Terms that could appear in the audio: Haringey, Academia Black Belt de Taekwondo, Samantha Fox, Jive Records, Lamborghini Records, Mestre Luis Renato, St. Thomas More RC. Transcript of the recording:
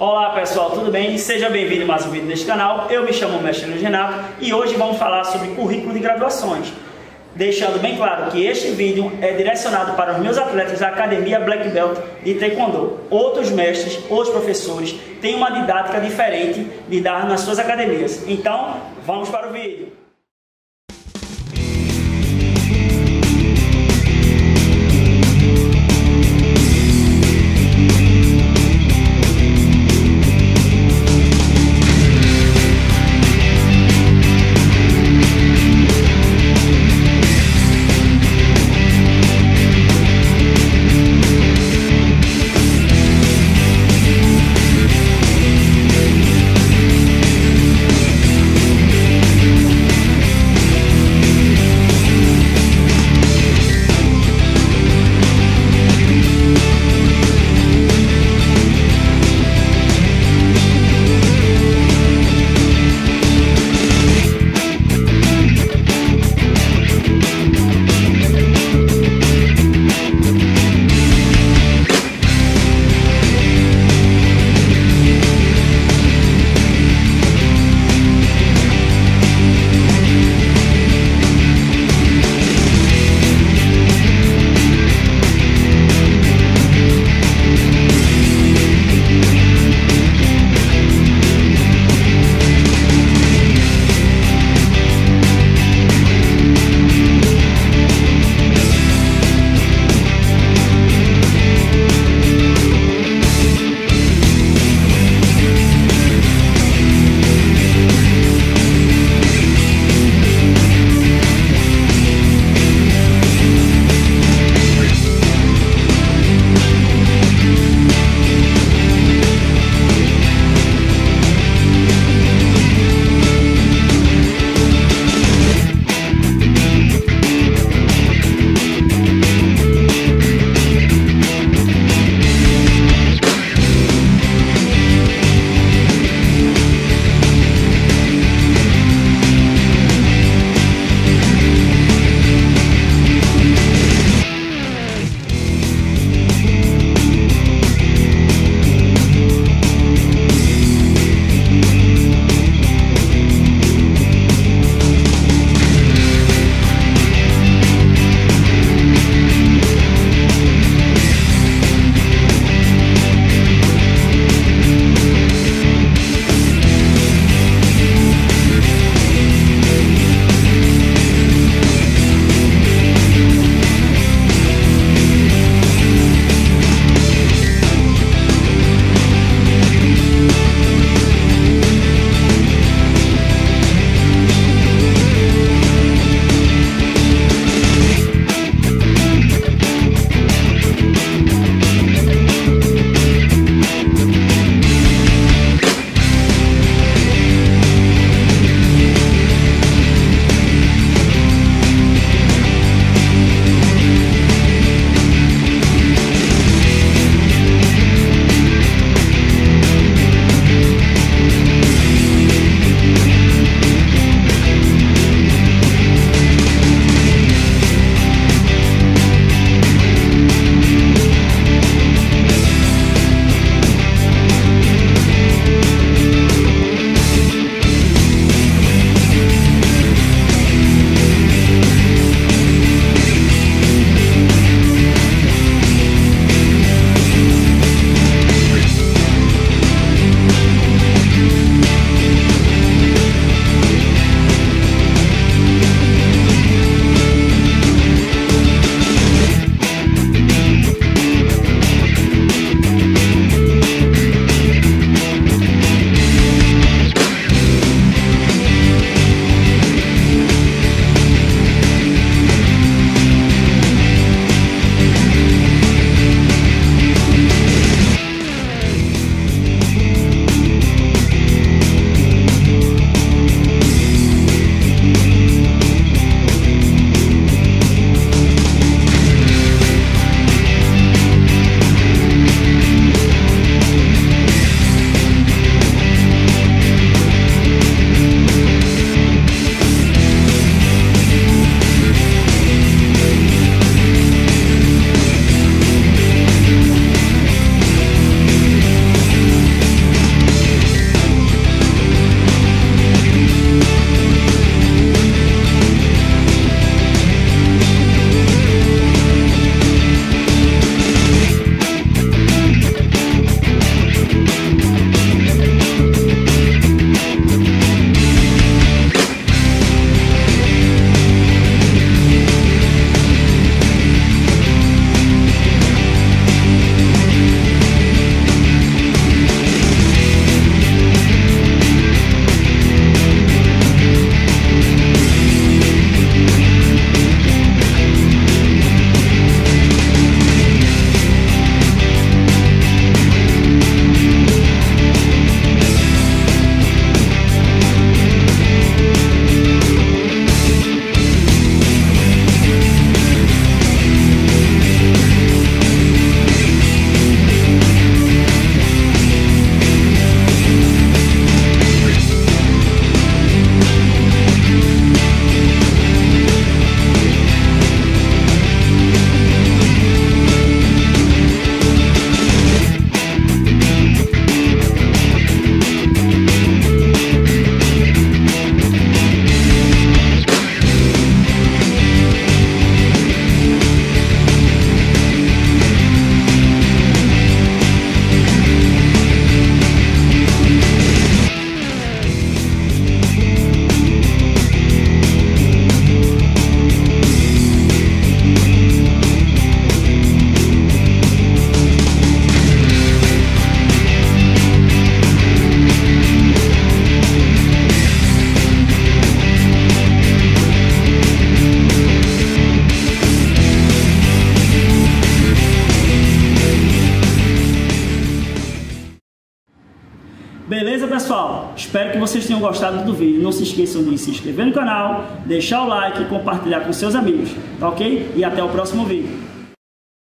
Olá pessoal, tudo bem? Seja bem-vindo a mais um vídeo neste canal. Eu me chamo Mestre Luis Renato e hoje vamos falar sobre currículo de graduações. Deixando bem claro que este vídeo é direcionado para os meus atletas da Academia Black Belt de Taekwondo. Outros mestres, outros professores têm uma didática diferente de dar nas suas academias. Então, vamos para o vídeo. Beleza, pessoal? Espero que vocês tenham gostado do vídeo. Não se esqueçam de se inscrever no canal, deixar o like e compartilhar com seus amigos, tá ok? E até o próximo vídeo.